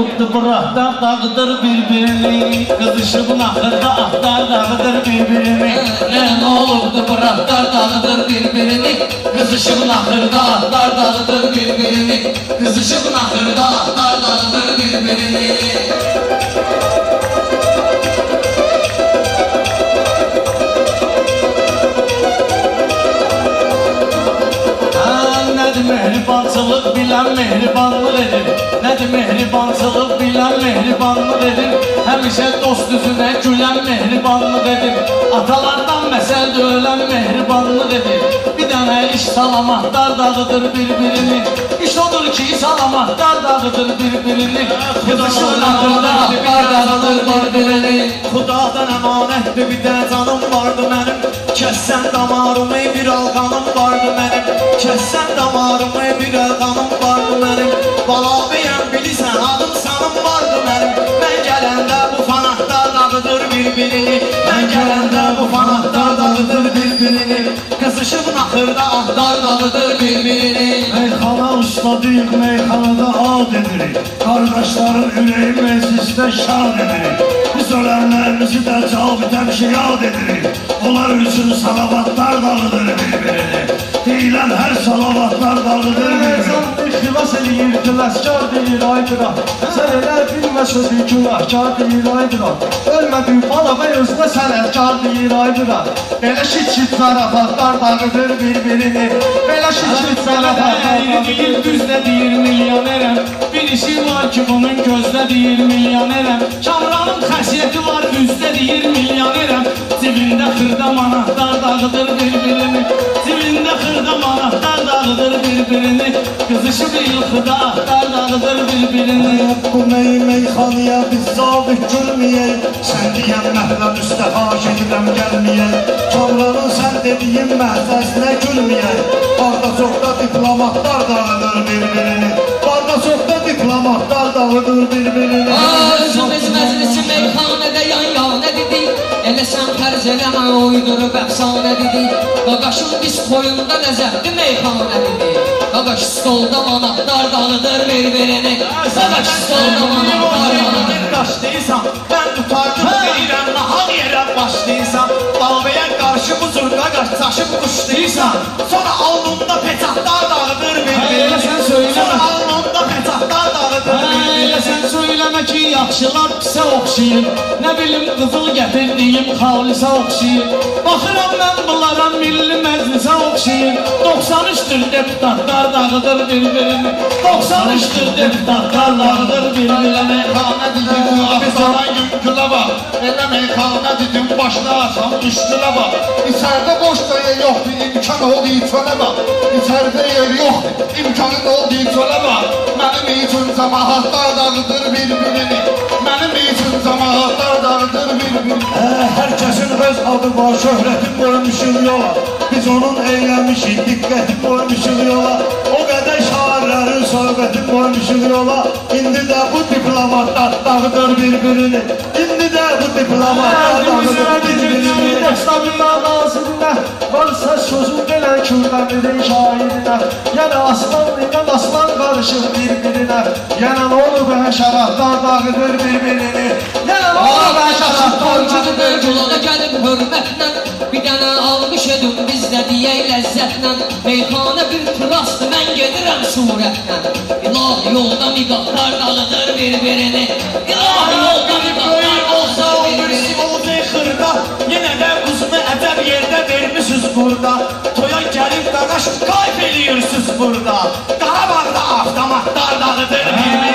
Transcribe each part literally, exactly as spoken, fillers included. yoktu bırakta dağıdır birbirini. Kızışıp ahırda ahtar dağıdır birbirini. Ne olurdu bırakta dağıdır birbirini. Kızışıp ahırda ahtar dağıdır birbirini. Kızışıp ahırda ahtar dağıdır birbirini. Mehribansılık bilen mehribanlık edin. Nedir mehribansılık bilen mehribanlık edin. Həmişə dost üzünə gülen mehribanlık edin. Atalardan məsəldə ölən mehribanlık edin. Bir dənə iş salamaqlar dağıdır bir-birini. İş odur ki salamaqlar dağıdır bir-birini. Kızışın ağırda ağırda dağıdır bir-birini. Xudadan əmanətdir bir dənə canım vardı mənim. Kəssən damarımı bir alqanım vardı mənim. Kəssən damarımı bir alqanım vardı mənim. Balabeyəm bilirsən adım sanım vardı mənim. Mən gələndə bu fanaqlar dağıdır bir-birini. Mən gələndə bu fanaqlar dağıdır bir-birini. Kızışıb naxırda ahlar dağıdır bir-birini. Meyxana usladıyıq meyxanada ad edirik. Qardaşların ürəyi məclisdə şad edirik. Biz ölənlərimizi də cavidəm ki yad edirik. Onlar üçün salavatlar dağıdır bir-birini. Deyilən hər salavatlar dağıdır bir-birini. İxtilas eləyir, diləskar deyir aydıra. Sən elə bilməz özü günahkar deyir aydıra. Ölmədiyin Balabey özünə sənətkar deyir aydıra. Belə şit-şit zarafatlar dağıdır bir-birini. Belə şit-şit zarafatlar dağıdır. Düz nə deyir milyonerəm. Bir işi var ki bunun gözdə deyir milyonerəm. Kamranın xəsiyyəti var üzdə deyir milyonerəm. Cibində xırda manatlar dağıdır bir-birini. Cibində xırda manatlar dağıdır bir-birini. Kızışıb ilxıda ahtar dağıdır bir-birini. Bu mey meyxanıya biz zabit gülməyək. Sən deyəm məhlə müstəha gedirəm gəlməyək. Kamranın sən dediyin məhzəsinə gülməyək. Barda çoxda diplomatlar dağıdır bir-birini. Barda çoxda diplomatlar dağıdır bir-birini. Arzu biz məclisi meyxanədə yan-yana dedik. Elə sən tərz eləmə uydurub əfsanə dedik. Qaqaşın biz qoyunda nəzərdi meyxanə dedik. Qaqaş stolda manaqlar dağıdır bir-birini. Qaqaş stolda manaqlar dağıdır. Qaş deyirsən, mən tutardım deyirəm, nahaq yerəm baş deyirsən. Balabey'e karşı bu zurqa qaş çaşıb quş deyirsən. Sonra alnımda peçatlar dağıdır bir-birini. Sən söyləmə. Sonra alnımda peçatlar dağıdır bir-birini. Sən söyləmə ki, yaxşılar pisə oxşayır. Nə bilim, qızıl gətirdiyim xalisə oxşayır. Baxıram mən bunlara milli məclisə oxşayır. doxsan üçdür deputatlar dağıdır bir-birini. doxsan üçdür deputatlar dağıdır bir-birini. Elə meyxana dedim, asalan yüngülə bax. Elə meyxana dedim, başına asan üstülə bax. İçərdə boş döyü yoxdur, imkan oldu içələ bax. İçərdə yer yoxdur, imkanın oldu içələ bax. Mənim üçün cəmahatlar dağıdır bir-birini. Mənim üçün cəmahatlar dağıdır bir-birini. Hər kəsin öz adı var, şöhrəti qoymuşum yola. Biz onun eyləmişik, diqqəti qoymuşum yola. O qədər şairlərin söhbəti qoymuşum yola. İndi də bu diplomatlar dağıdır bir-birini. İndi də bu diplomatlar dağıdır bir-birini. Dəstəbillah nazirində varsa sözüm gələn Kürdəmirin şairinə. Yəni aslan ilə aslan qarışır bir-birinə. Yəni nə olur və həşəratlar dağıdır bir-birini. Yəni nə olur və həşəratlar dağıdır bir-birini. Bir dənə almış edim bizdə deyək ləzzətlə. Meyxana bir turastı mən gedirəm surətlə. İlah yolda miqatlar dağıdır bir-birini. İlah yolda miqatlar dağıdır bir-birini. Yenə də qızını ədəb yerdə vermişsiniz burada. Toya gəlib qaqaş qayb eləyirsiniz burada. Qarabağda avtomatlar dağıdır bir-birini.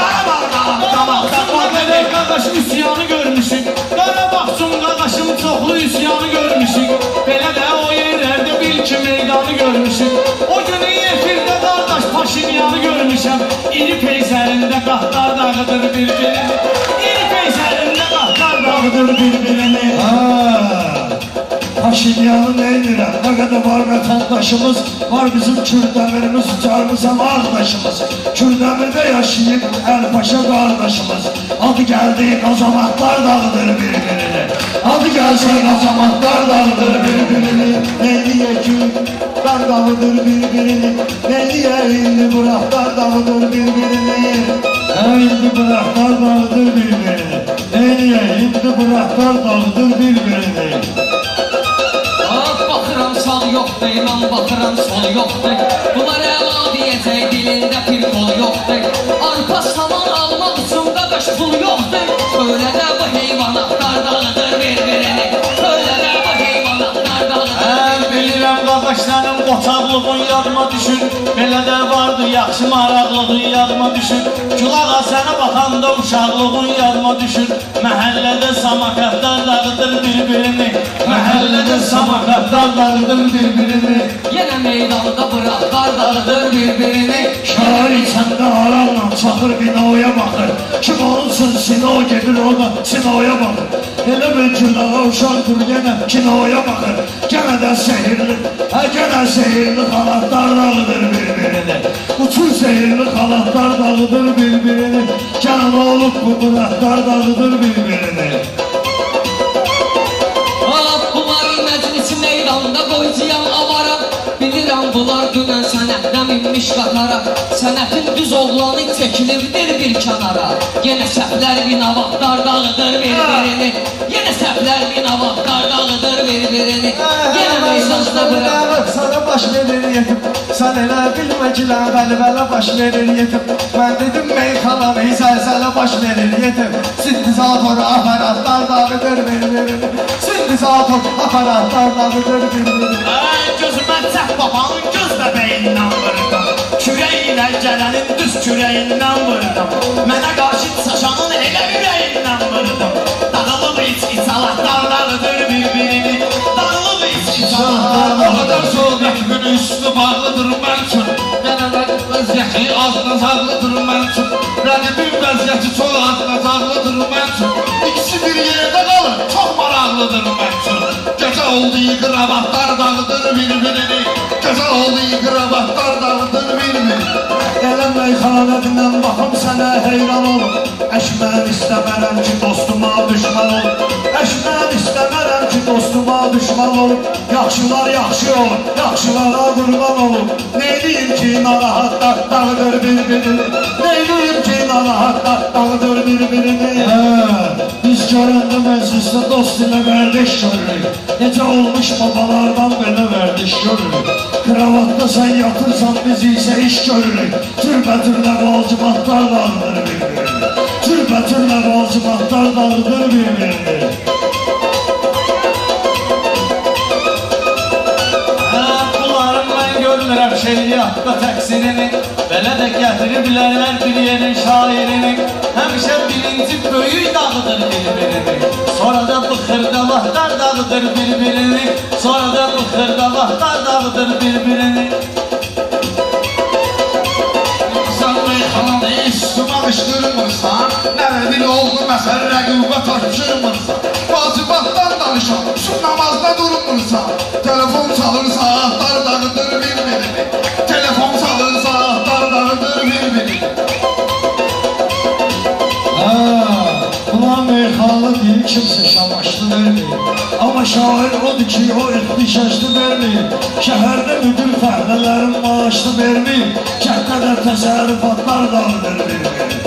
Qarabağda avtomatlar dağıdır bir-birini. Qaqaş üsyanı görmüşük. Qarabağçım qaqaşım çoxlu üsyanı görmüşük. Belə də o yerlərdə bil ki meydanı görmüşük. O günü efirdə qardaş Paşinyanı görmüşəm. İri peyzərində qatlar dağıdır bir-birini. İri peyzərində qatlar dağıdır bir-birini. Paşinyanı neymirəm? Nə qədər var vətəndaşımız, var bizim Kürdemirimiz, carımızam ağdaşımız. Kürdemirdə yaşayıb Ərpaşa qardaşımız. Adı gəldi, qazamatlar dağıdır bir-birini. Adı gəlsə, qazamatlar dağıdır bir-birini. Neyliyə Kürdlər dağıdır bir-birini. Neyliyə indi buraqlar dağıdır bir-birini. Ey indi bıraklar dağıdır birbirini. Neyliye indi bıraklar dağıdır birbirini. Sağa bakıram sağ yoxdur, imam bakıram sol yoxdur. Bunlar əla deyəcək, dilində bir qol yoxdur. Arpa saman almaq üçün qaqaş pul yoxdur. Öyle də bu heyvanatlar dağıdır birbirini. Öyle də bu heyvanatlar dağıdır birbirini. Həm bilirəm qaqaşların qoçaqlığın yadıma düşür. Belə də vardı yaxşı maraqlığın yadıma düşür. Külağa sənə baxanda uşaqlığın yadıma düşür. Məhəllədə samakatlar dağıdır birbirini. Məhəllədə samakatlar dağıdır birbirini. Yenə meydanda bıraqlar dağıdır birbirini. Şair içəndə aralla çaxır binoya baxır. Kim olsun sino gedir o da sinoya baxır. Elə bir külağa uşaq dur yenə kinoya baxır. Gənə də şehirli, hə gənə şehirli xanatlar dağıdır birbirini. Uçur şehirli xanatlar dağıdır birbirini. Gənə olub bu bıraqlar dağıdır birbirini. Hap kumarın məclisi meydanda qoycuyam avara. Bilirəm bunlar dünən sənətdən inmiş qatara. Sənətin düz oğlanı çəkilirdir bir kənara. Yenə səhvlər binavaqlar dağıdır bir-birini. Yenə səhvlər binavaqlar dağıdır bir-birini. Yenə meydanına bıraq sana baş verir yetim. Sən elə bilmə ki, vəlvələ baş verir yetim. Mən dedim meyxananı zəlzələ baş verir yetim. Sintizator aparatlar dağıdır bir-birini. Sintizator aparatlar dağıdır bir-birini. Gözümə çək babanın göz bəbəyindən vurdum. Kürəyinə gələnin düz kürəyindən vurdum. Mənə qarşı saçanın elə yüreyindən vurdum. Dağılıb içki çalaqlar dağıdır bir-birini. Dağılıb içki çalaqlar dağıdır solda kimi üstü bağlıdır mən üçün. Gənələrin vəziyyəti azına sağlıdır mən üçün. Rədibin vəziyyəti çox azına sağlıdır mən üçün. İkisi bir yerdə qalır, çox maraqlıdır mən üçün. Gecə oldu yıqır avaqlar dağıdır bir-birini. Gecə oldu yıqır avaqlar dağıdır bir-birini. Elə meyxanədindən baxım sənə heyran ol. Əşmən istəmərəm ki, dostuma düşmən ol. Əşmən istəmərəm ki, dostuma düşmən ol. Yaxşılar yaxşı ol, yaxşılara qurban olun. Neyliyim ki, narahatlar dağıdır bir-birini. Neyliyim ki, narahatlar dağıdır bir-birini. Biz görəndə məclisdə dost ilə vərdiş görürük. Necə olmuş babalardan belə vərdiş görürük. Kravatda sən yatırsan, biz isə iş görürük. Türbə-türlə vacibatlar dağıdır bir-birini. Türbə-türlə vacibatlar dağıdır bir-birini. Görmürəm şeiriyyatda təqsirini. Belə də gətiriblərlər bir yerin şairini. Həmişə birinci böyük dağıdır bir-birini. Sonra da bu xırdalaqlar dağıdır bir-birini. Sonra da bu xırdalaqlar dağıdır bir-birini. Sanmay xanada istuma qışqırmırsan. Nərə bir oğlu məsəl rəqibə taşırmırsan. Vacibatdan danışan, şu namazda durmursan. Telefon çalır saatlar dağıdır bir-birini. Telefon çalır saatlar dağıdır bir-birini. Ulan meyxanlı deyil kimsə şamaşlı verməyib. Amma şair odur ki o ixtişaşlı verməyib. Şəhərdə müdür fəhlələrin maaşlı verməyib. Kətdə də təsərrüfatlar dağıdır bir-birini.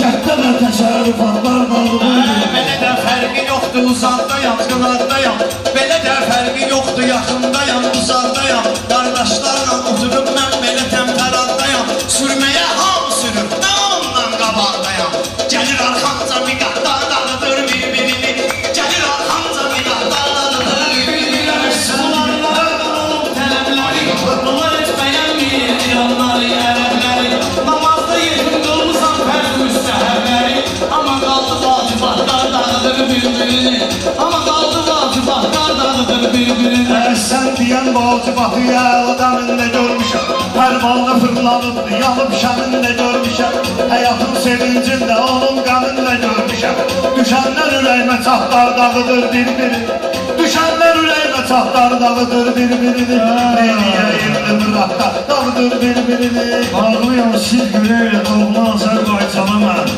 Kətdə də təsərrüfatlar dağıdır bir-birini. Belə də fərqi yoxdur uzaqdayam, qıradayam. Belə də fərqi yoxdur yaxındayam, uzaqdayam. Qardaşlarla oturub mən belə təmtəraddayam. Sürməyə ham sürür, mən onunla qabardayam. Gəlir arxanca bir qatlar dağıdır bir-birini. Gəlir arxanca bir qatlar dağıdır bir-birini. Sularlardan olub tələbləri, bunlar heç bəyənmir yanları, ərəbləri. Namazda yetim qılmısan fərq üstə hərləri. Amma qaldı vacibatlar dağıdır bir-birini. Amma qaldı vacibatlar dağıdır bir-birini. Ərsən deyən vacibatı yəldən ində görmüşəm. Hər balda fırlanıb, yanıb şəminlə görmüşəm. Həyatın sevincində, onun qəminlə görmüşəm. Düşənlər ürəyimə çatlar dağıdır bir-birini. Düşənlər ürəyimə çatlar dağıdır bir-birini. Neyliyə evli bıraqda dağıdır bir-birini. Ağlıyam sil güləyə doğma Azərbaycana mən.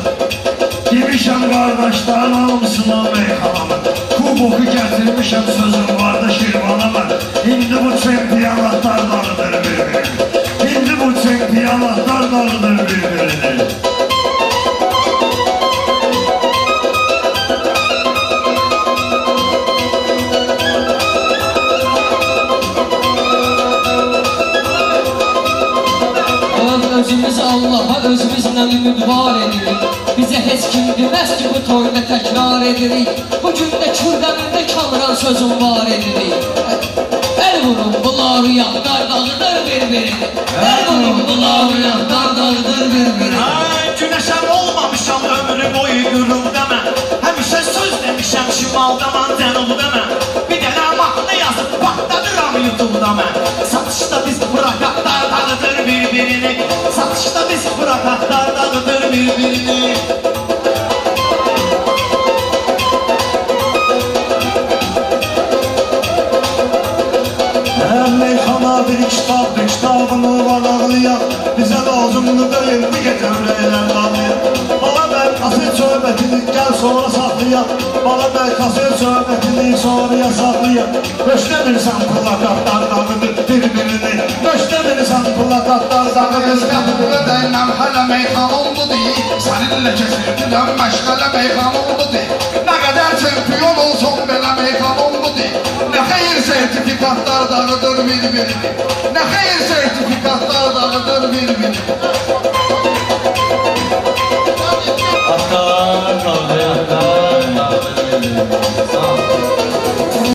Demişəm qardaşların alımsına meyxanamı. Kuboku gətirmişəm sözüm vardı şirvanamı. İndi bu çempiyanatlar dağıdır bir-birini. İndi bu çempiyanatlar dağıdır bir-birini. özümüzden ümit var edirik. Bize heç kim demez ki bu toyda tekrar edirik. Bugün de Kürdemir'de kamran sözüm var edirik. El vurun bunlar uyan dardağıdır birbiri. El vurun bunlar uyan dardağıdır birbiri. Güneşem olmamışam ömrü boyu gürüm deme. Həmişə söz demişəm şimalda man cənub deme. Bir dənə mahnı yazıb patladıram YouTube'da mən. Satışda biz bırakaq dardağıdır birbirini. Satışda biz bırakaq dardağıdır birbirini. Bir kitab, bir kitabını var ağlayan, bize lazımını verin, bir gece öyle eylem anlayan. Balabey kaset söhbetini gel sonra saklayan, Balabey kaset söhbetini sonraya saklayan. Göçlemirsən kulakatlar dağıdır birbirini, göçlemirsən kulakatlar dağıdır birbirini. Dəyinəm hələ meyxan oldudur, səninlə kesildidən məşqələ meyxan oldudur. Nə qədər çempiyon olsun belə meyxan oldudur. Nə xeyir sertifikatlar dağıdır birbirini. Ne hayır sertifikatlar dağıdır